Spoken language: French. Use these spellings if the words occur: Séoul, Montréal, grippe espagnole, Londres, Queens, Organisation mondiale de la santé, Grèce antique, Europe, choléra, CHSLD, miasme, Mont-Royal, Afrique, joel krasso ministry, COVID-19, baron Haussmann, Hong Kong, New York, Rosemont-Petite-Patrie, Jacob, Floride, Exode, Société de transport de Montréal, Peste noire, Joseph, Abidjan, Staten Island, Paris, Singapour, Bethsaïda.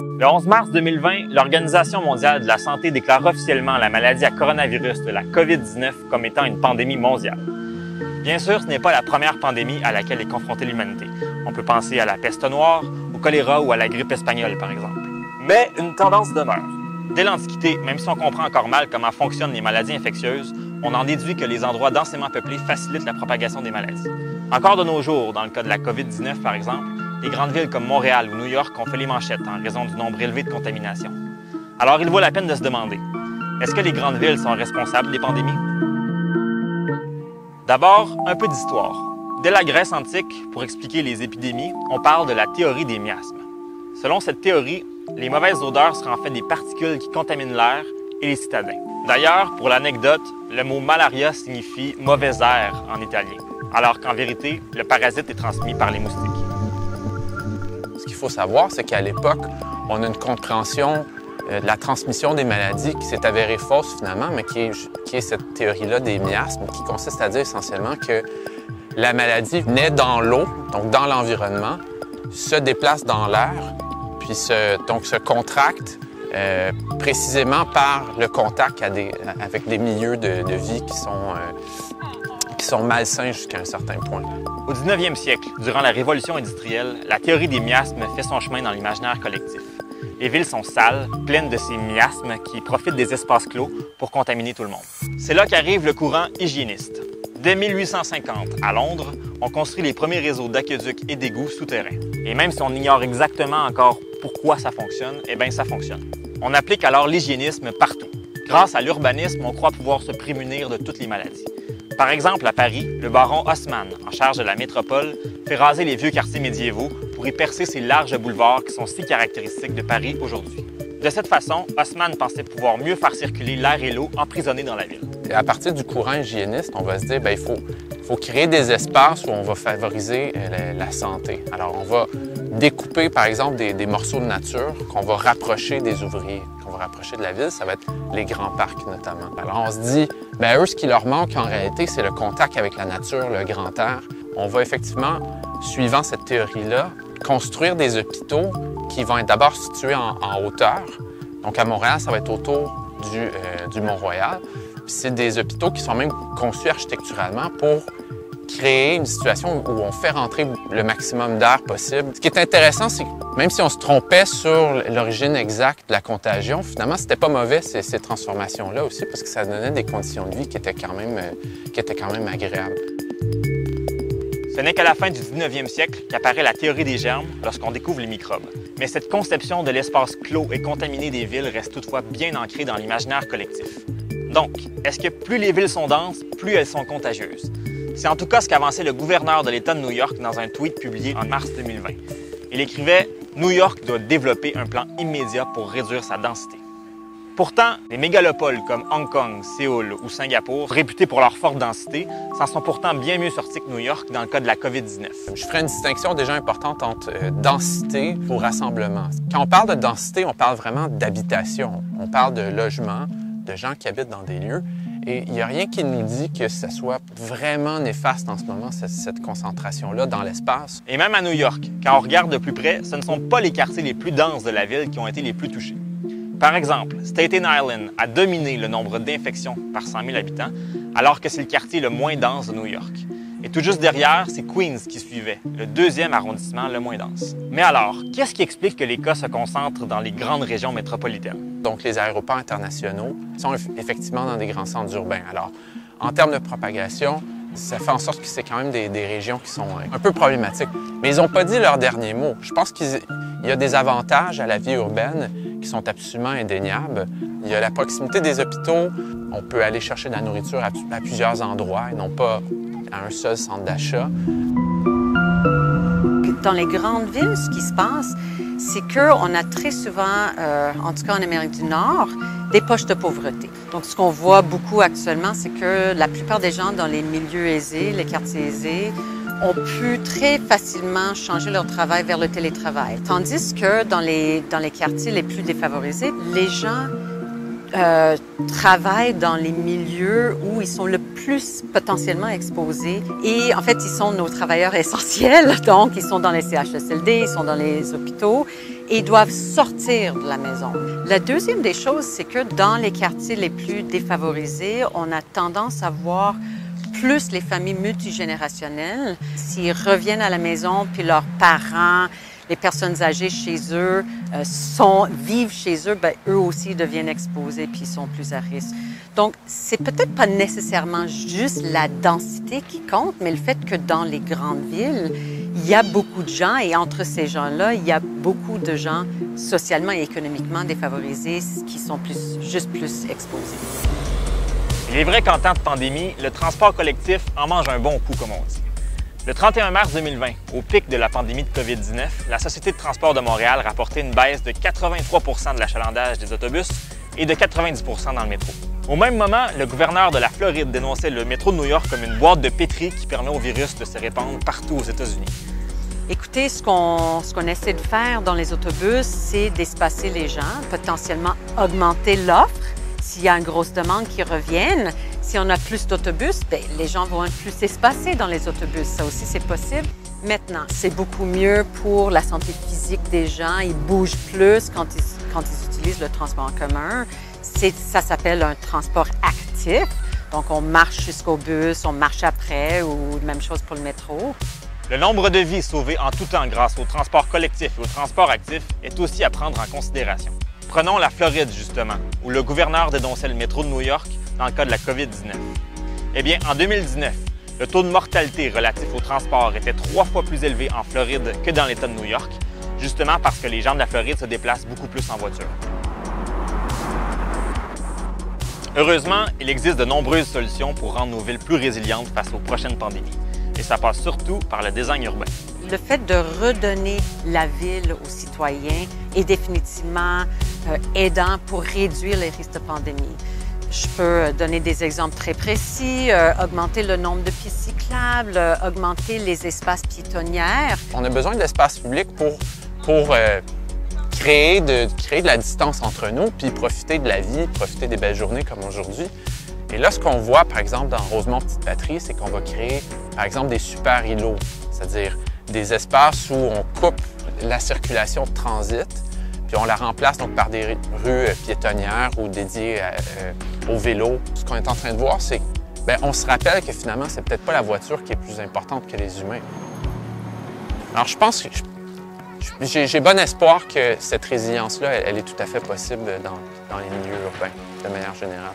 Le 11 mars 2020, l'Organisation mondiale de la santé déclare officiellement la maladie à coronavirus de la COVID-19 comme étant une pandémie mondiale. Bien sûr, ce n'est pas la première pandémie à laquelle est confrontée l'humanité. On peut penser à la peste noire, au choléra ou à la grippe espagnole, par exemple. Mais une tendance demeure. Dès l'Antiquité, même si on comprend encore mal comment fonctionnent les maladies infectieuses, on en déduit que les endroits densément peuplés facilitent la propagation des maladies. Encore de nos jours, dans le cas de la COVID-19 par exemple, les grandes villes comme Montréal ou New York ont fait les manchettes en raison du nombre élevé de contaminations. Alors il vaut la peine de se demander, est-ce que les grandes villes sont responsables des pandémies? D'abord, un peu d'histoire. Dès la Grèce antique, pour expliquer les épidémies, on parle de la théorie des miasmes. Selon cette théorie, les mauvaises odeurs seraient en fait des particules qui contaminent l'air et les citadins. D'ailleurs, pour l'anecdote, le mot malaria signifie « mauvais air » en italien, alors qu'en vérité, le parasite est transmis par les moustiques. Ce qu'il faut savoir, c'est qu'à l'époque, on a une compréhension de la transmission des maladies qui s'est avérée fausse finalement, mais qui est cette théorie-là des miasmes, qui consiste à dire essentiellement que la maladie naît dans l'eau, donc dans l'environnement, se déplace dans l'air, puis se contracte précisément par le contact avec des milieux de vie qui sont malsains jusqu'à un certain point. Au 19e siècle, durant la Révolution industrielle, la théorie des miasmes fait son chemin dans l'imaginaire collectif. Les villes sont sales, pleines de ces miasmes qui profitent des espaces clos pour contaminer tout le monde. C'est là qu'arrive le courant hygiéniste. Dès 1850, à Londres, on construit les premiers réseaux d'aqueducs et d'égouts souterrains. Et même si on ignore exactement encore pourquoi ça fonctionne, eh bien ça fonctionne. On applique alors l'hygiénisme partout. Grâce à l'urbanisme, on croit pouvoir se prémunir de toutes les maladies. Par exemple, à Paris, le baron Haussmann, en charge de la métropole, fait raser les vieux quartiers médiévaux pour y percer ces larges boulevards qui sont si caractéristiques de Paris aujourd'hui. De cette façon, Haussmann pensait pouvoir mieux faire circuler l'air et l'eau emprisonnés dans la ville. À partir du courant hygiéniste, on va se dire, bien, il faut créer des espaces où on va favoriser la santé. Alors, on va découper, par exemple, des morceaux de nature qu'on va rapprocher des ouvriers, qu'on va rapprocher de la ville. Ça va être les grands parcs, notamment. Alors, on se dit, bien, eux, ce qui leur manque, en réalité, c'est le contact avec la nature, le grand air. On va effectivement, suivant cette théorie-là, construire des hôpitaux qui vont être d'abord situés en hauteur. Donc, à Montréal, ça va être autour du Mont-Royal. C'est des hôpitaux qui sont même conçus architecturalement pour créer une situation où on fait rentrer le maximum d'air possible. Ce qui est intéressant, c'est que même si on se trompait sur l'origine exacte de la contagion, finalement, c'était pas mauvais ces transformations-là aussi, parce que ça donnait des conditions de vie qui étaient quand même agréables. Ce n'est qu'à la fin du 19e siècle qu'apparaît la théorie des germes lorsqu'on découvre les microbes. Mais cette conception de l'espace clos et contaminé des villes reste toutefois bien ancrée dans l'imaginaire collectif. Donc, est-ce que plus les villes sont denses, plus elles sont contagieuses? C'est en tout cas ce qu'avançait le gouverneur de l'État de New York dans un tweet publié en mars 2020. Il écrivait « New York doit développer un plan immédiat pour réduire sa densité ». Pourtant, les mégalopoles comme Hong Kong, Séoul ou Singapour, réputées pour leur forte densité, s'en sont pourtant bien mieux sorties que New York dans le cas de la COVID-19. Je ferai une distinction déjà importante entre densité ou rassemblement. Quand on parle de densité, on parle vraiment d'habitation, on parle de logement, de gens qui habitent dans des lieux. Et il n'y a rien qui nous dit que ça soit vraiment néfaste en ce moment, cette concentration-là dans l'espace. Et même à New York, quand on regarde de plus près, ce ne sont pas les quartiers les plus denses de la ville qui ont été les plus touchés. Par exemple, Staten Island a dominé le nombre d'infections par 100 000 habitants, alors que c'est le quartier le moins dense de New York. Et tout juste derrière, c'est Queens qui suivait, le deuxième arrondissement le moins dense. Mais alors, qu'est-ce qui explique que les cas se concentrent dans les grandes régions métropolitaines? Donc, les aéroports internationaux sont effectivement dans des grands centres urbains. Alors, en termes de propagation, ça fait en sorte que c'est quand même des régions qui sont un peu problématiques. Mais ils n'ont pas dit leur dernier mot. Je pense qu'il y a des avantages à la vie urbaine qui sont absolument indéniables. Il y a la proximité des hôpitaux. On peut aller chercher de la nourriture à plusieurs endroits et non pas à un seul centre d'achat. Dans les grandes villes, ce qui se passe, c'est qu'on a très souvent, en tout cas en Amérique du Nord, des poches de pauvreté. Donc, ce qu'on voit beaucoup actuellement, c'est que la plupart des gens dans les milieux aisés, les quartiers aisés, ont pu très facilement changer leur travail vers le télétravail. Tandis que dans les quartiers les plus défavorisés, les gens travaillent dans les milieux où ils sont le plus plus potentiellement exposés. Et en fait, ils sont nos travailleurs essentiels. Donc, ils sont dans les CHSLD, ils sont dans les hôpitaux et ils doivent sortir de la maison. La deuxième des choses, c'est que dans les quartiers les plus défavorisés, on a tendance à voir plus les familles multigénérationnelles. S'ils reviennent à la maison, puis leurs parents, les personnes âgées chez eux, vivent chez eux, bien, eux aussi deviennent exposés puis ils sont plus à risque. Donc, c'est peut-être pas nécessairement juste la densité qui compte, mais le fait que dans les grandes villes, il y a beaucoup de gens et entre ces gens-là, il y a beaucoup de gens socialement et économiquement défavorisés qui sont juste plus exposés. Il est vrai qu'en temps de pandémie, le transport collectif en mange un bon coup, comme on dit. Le 31 mars 2020, au pic de la pandémie de COVID-19, la Société de transport de Montréal rapportait une baisse de 83 % de l'achalandage des autobus et de 90 % dans le métro. Au même moment, le gouverneur de la Floride dénonçait le métro de New York comme une boîte de pétri qui permet au virus de se répandre partout aux États-Unis. Écoutez, ce qu'on essaie de faire dans les autobus, c'est d'espacer les gens, potentiellement augmenter l'offre. S'il y a une grosse demande qui revienne, si on a plus d'autobus, bien, les gens vont être plus espacés dans les autobus. Ça aussi, c'est possible. Maintenant, c'est beaucoup mieux pour la santé physique des gens. Ils bougent plus quand ils utilisent le transport en commun. Ça s'appelle un transport actif. Donc, on marche jusqu'au bus, on marche après, ou même chose pour le métro. Le nombre de vies sauvées en tout temps grâce au transport collectif et au transport actif est aussi à prendre en considération. Prenons la Floride, justement, où le gouverneur dénonçait le métro de New York dans le cas de la COVID-19. Eh bien, en 2019, le taux de mortalité relatif au transport était 3 fois plus élevé en Floride que dans l'État de New York, justement parce que les gens de la Floride se déplacent beaucoup plus en voiture. Heureusement, il existe de nombreuses solutions pour rendre nos villes plus résilientes face aux prochaines pandémies. Et ça passe surtout par le design urbain. Le fait de redonner la ville aux citoyens est définitivement aidant pour réduire les risques de pandémie. Je peux donner des exemples très précis, augmenter le nombre de pistes cyclables, augmenter les espaces piétonnières. On a besoin d'espace public pour créer de la distance entre nous, puis profiter de la vie, profiter des belles journées comme aujourd'hui. Et là, ce qu'on voit, par exemple, dans Rosemont-Petite-Patrie, c'est qu'on va créer, par exemple, des super îlots, c'est-à-dire des espaces où on coupe la circulation de transit, puis on la remplace donc par des rues piétonnières ou dédiées au vélo. Ce qu'on est en train de voir, c'est qu'on se rappelle que finalement, c'est peut-être pas la voiture qui est plus importante que les humains. Alors, je pense que j'ai bon espoir que cette résilience-là, elle est tout à fait possible dans les milieux urbains, de manière générale.